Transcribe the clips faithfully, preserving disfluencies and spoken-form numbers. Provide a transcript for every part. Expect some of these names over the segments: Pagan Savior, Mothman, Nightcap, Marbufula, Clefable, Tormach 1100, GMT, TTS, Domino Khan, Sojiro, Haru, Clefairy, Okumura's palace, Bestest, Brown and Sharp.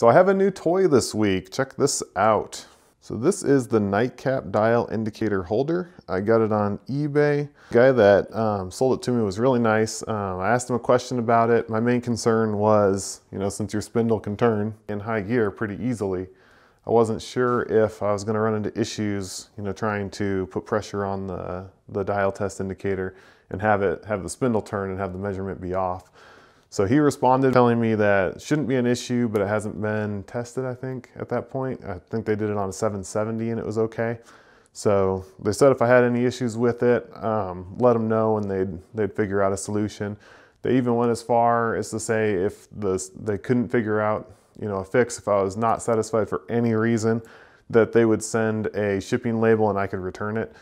So I have a new toy this week. Check this out. So this is the Nightcap dial indicator holder. I got it on eBay. The guy that um, sold it to me was really nice. Um, I asked him a question about it. My main concern was, you know, since your spindle can turn in high gear pretty easily, I wasn't sure if I was gonna run into issues, you know, trying to put pressure on the, the dial test indicator and have it have the spindle turn and have the measurement be off. So he responded telling me that it shouldn't be an issue, but it hasn't been tested, I think, at that point. I think they did it on a seven seventy and it was okay. So they said if I had any issues with it, um, let them know and they'd, they'd figure out a solution. They even went as far as to say if the, they couldn't figure out, you know, a fix, if I was not satisfied for any reason, that they would send a shipping label and I could return it.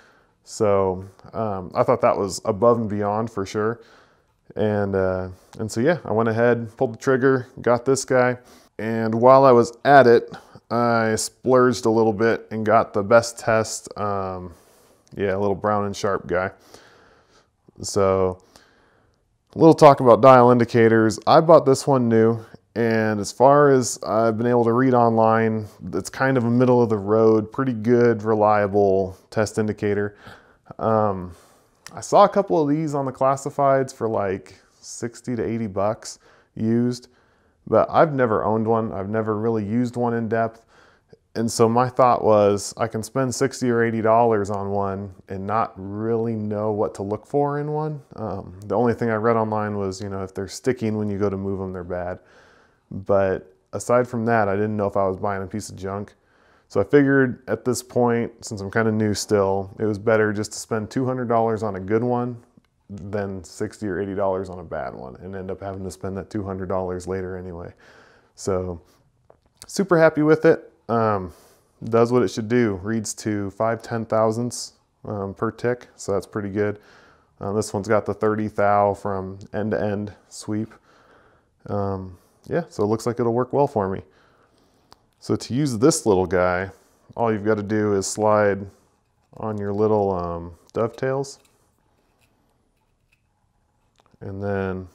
So um, I thought that was above and beyond for sure. And, uh, and so, yeah, I went ahead, pulled the trigger, got this guy. And while I was at it, I splurged a little bit and got the Bestest, um, yeah, little Brown and Sharp guy. So a little talk about dial indicators. I bought this one new, and as far as I've been able to read online, it's kind of a middle of the road, pretty good, reliable test indicator. Um, I saw a couple of these on the classifieds for like sixty to eighty bucks used, but I've never owned one. I've never really used one in depth. And so my thought was I can spend sixty or eighty dollars on one and not really know what to look for in one. Um, the only thing I read online was, you know, if they're sticking when you go to move them, they're bad. But aside from that, I didn't know if I was buying a piece of junk. So I figured at this point, since I'm kind of new still, it was better just to spend two hundred dollars on a good one than sixty or eighty dollars on a bad one and end up having to spend that two hundred dollars later anyway. So super happy with it. Um, does what it should do. Reads to five ten thousandths um, per tick, so that's pretty good. Uh, this one's got the thirty thou from end to end sweep. Um, yeah, so it looks like it'll work well for me. So to use this little guy, all you've got to do is slide on your little um, dovetails and then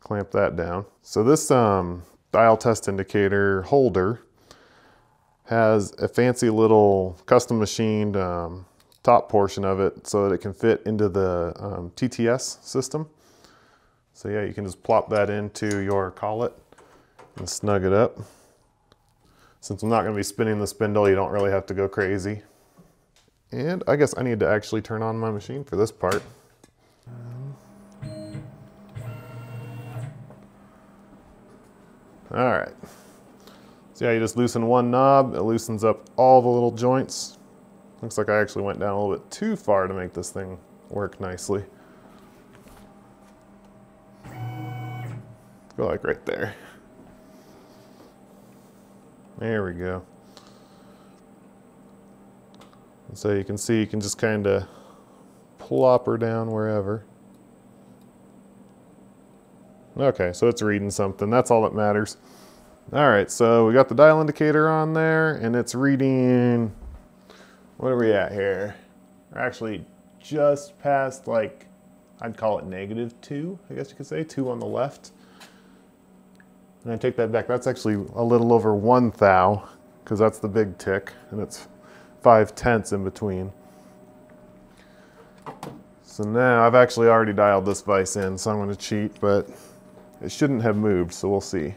clamp that down. So this um, dial test indicator holder has a fancy little custom machined um, top portion of it so that it can fit into the um, T T S system. So yeah, you can just plop that into your collet and snug it up. Since I'm not going to be spinning the spindle, you don't really have to go crazy. And I guess I need to actually turn on my machine for this part. All right. So yeah, you just loosen one knob, it loosens up all the little joints. Looks like I actually went down a little bit too far to make this thing work nicely. Go like right there. There we go. And so you can see you can just kind of plop her down wherever. Okay, so it's reading something. That's all that matters. All right, so we got the dial indicator on there, and it's reading, what are we at here? We're actually just past, like, I'd call it negative two, I guess you could say, two on the left. And I take that back, that's actually a little over one thou, because that's the big tick, and it's five tenths in between. So now I've actually already dialed this vice in, so I'm going to cheat, but it shouldn't have moved, so we'll see.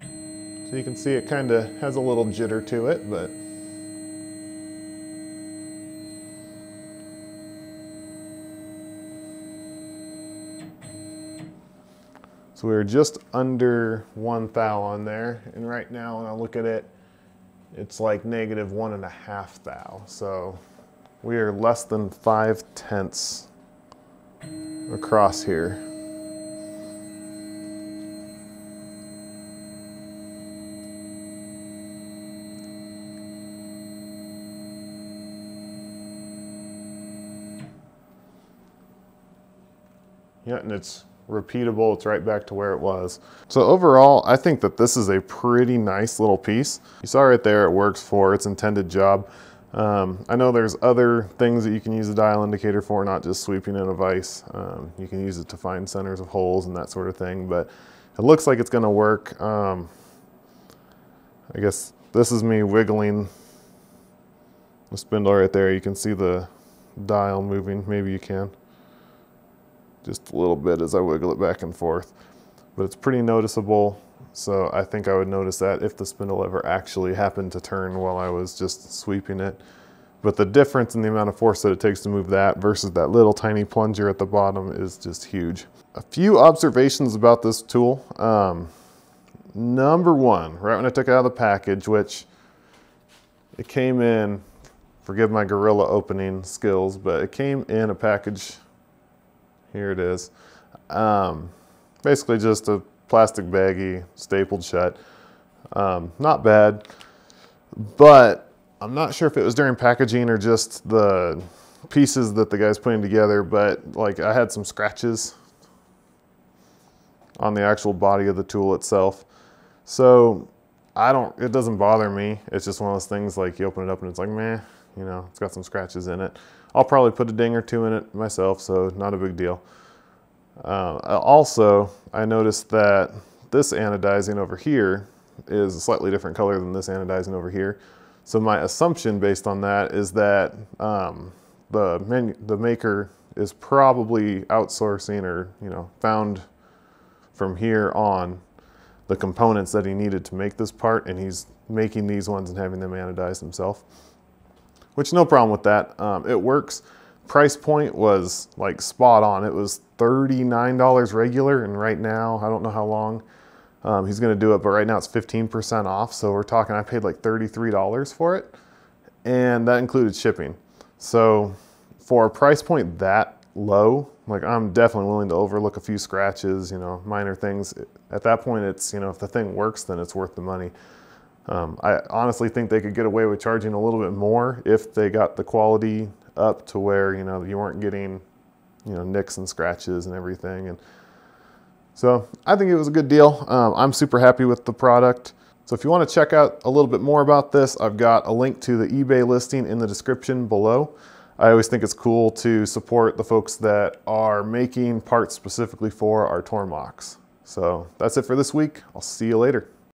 So you can see it kind of has a little jitter to it, but so we were just under one thou on there, and right now when I look at it, it's like negative one and a half thou. So we are less than five tenths across here. Yeah, and it's repeatable, it's right back to where it was. So overall, I think that this is a pretty nice little piece. You saw right there, it works for its intended job. Um, I know there's other things that you can use the dial indicator for, not just sweeping in a vise. Um, you can use it to find centers of holes and that sort of thing, but it looks like it's going to work. Um, I guess this is me wiggling the spindle right there. You can see the dial moving. Maybe you can. Just a little bit as I wiggle it back and forth, but it's pretty noticeable. So I think I would notice that if the spindle ever actually happened to turn while I was just sweeping it. But the difference in the amount of force that it takes to move that versus that little tiny plunger at the bottom is just huge. A few observations about this tool. Um, number one, right when I took it out of the package, which it came in, forgive my gorilla opening skills, but it came in a package, here it is, um, basically just a plastic baggie, stapled shut. Um, not bad, but I'm not sure if it was during packaging or just the pieces that the guy's putting together, but like I had some scratches on the actual body of the tool itself. So I don't, it doesn't bother me. It's just one of those things like you open it up and it's like, meh, you know, it's got some scratches in it. I'll probably put a ding or two in it myself, so not a big deal. Uh, also, I noticed that this anodizing over here is a slightly different color than this anodizing over here. So my assumption based on that is that um, the menu, the maker is probably outsourcing or, you know, found from here on the components that he needed to make this part, and he's making these ones and having them anodized himself, which no problem with that. Um, it works. Price point was like spot on. It was thirty-nine dollars regular, and right now, I don't know how long um, he's gonna do it, but right now it's fifteen percent off. So we're talking, I paid like thirty-three dollars for it, and that included shipping. So for a price point that low, like I'm definitely willing to overlook a few scratches, you know, minor things. At that point, it's, you know, if the thing works, then it's worth the money. Um, I honestly think they could get away with charging a little bit more if they got the quality up to where, you know, you weren't getting, you know, nicks and scratches and everything. And so I think it was a good deal. Um, I'm super happy with the product. So if you want to check out a little bit more about this, I've got a link to the eBay listing in the description below. I always think it's cool to support the folks that are making parts specifically for our Tormachs. So that's it for this week. I'll see you later.